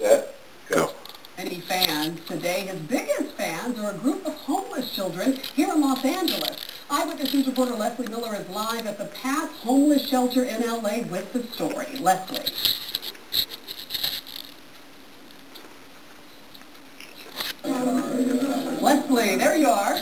Set, go. Many fans today, his biggest fans are a group of homeless children here in Los Angeles. Eyewitness News reporter Leslie Miller is live at the Path Homeless Shelter in LA with the story. Leslie. Leslie, there you are.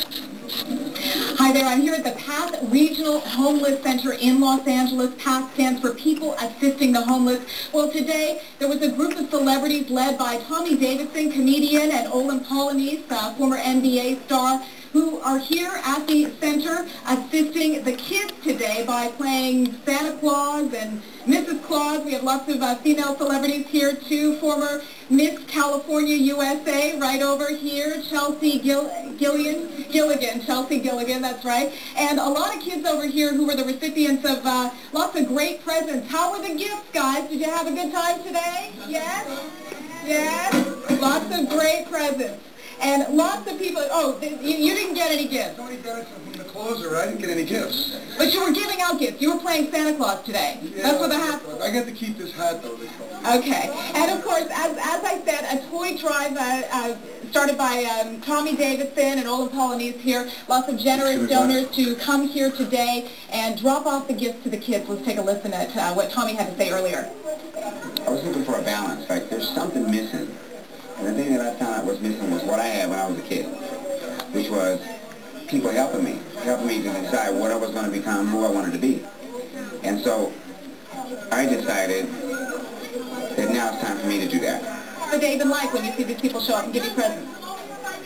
Hi there, I'm here at the PATH Regional Homeless Center in Los Angeles. PATH stands for People Assisting the Homeless. Well, today there was a group of celebrities led by Tommy Davidson, comedian, and Olden Polynice, former NBA star, who are here at the center assisting the kids today by playing Santa Claus and Mrs. Claus. We have lots of female celebrities here too. Former Miss California USA right over here, Chelsea Gilligan, Chelsea Gilligan, that's right. And a lot of kids over here who were the recipients of lots of great presents. How were the gifts, guys? Did you have a good time today? Yes? Yes? Lots of great presents. And lots of people, you didn't get any gifts. Tony Bennett from the closer, I didn't get any gifts. But you were giving out gifts. You were playing Santa Claus today. Yeah, that's what the hat was. I got to keep this hat, though. Okay. And, of course, as I said, a toy drive started by Tommy Davidson and Olden Polynice here. Lots of generous donors to come here today and drop off the gifts to the kids. Let's take a listen at what Tommy had to say earlier. I was looking for a balance. Like, there's something missing. And the thing that I found out was missing was what I had when I was a kid, which was people helping me to decide what I was going to become, who I wanted to be. And so I decided that now it's time for me to do that. What do they even like when you see these people show up and give you presents?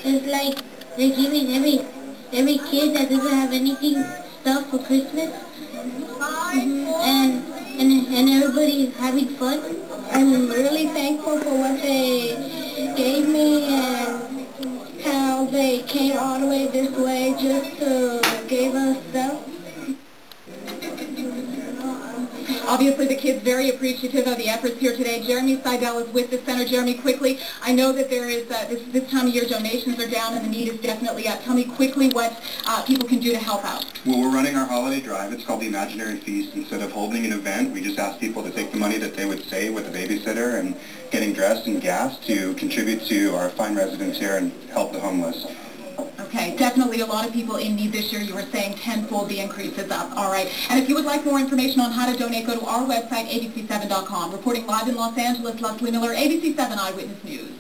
It's like they're giving every kid that doesn't have anything stuff for Christmas. And everybody's having fun. I'm really thankful for what they gave me and how they came all the way this way just to give us stuff. Obviously, the kids very appreciative of the efforts here today. Jeremy Seidel is with the center. Jeremy, quickly, I know that there is this time of year donations are down and the need is definitely up. Tell me quickly what people can do to help out. Well, we're running our holiday drive. It's called the Imaginary Feast. Instead of holding an event, we just ask people to take the money that they would save with a babysitter and getting dressed and gas to contribute to our fine residents here and help the homeless. Okay, definitely a lot of people in need this year. You were saying tenfold the increase is up. All right. And if you would like more information on how to donate, go to our website, abc7.com. Reporting live in Los Angeles, Leslie Miller, ABC7 Eyewitness News.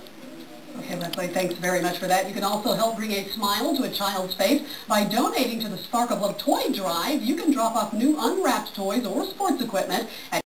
Okay, Leslie, thanks very much for that. You can also help bring a smile to a child's face by donating to the Spark of Love Toy Drive. You can drop off new unwrapped toys or sports equipment at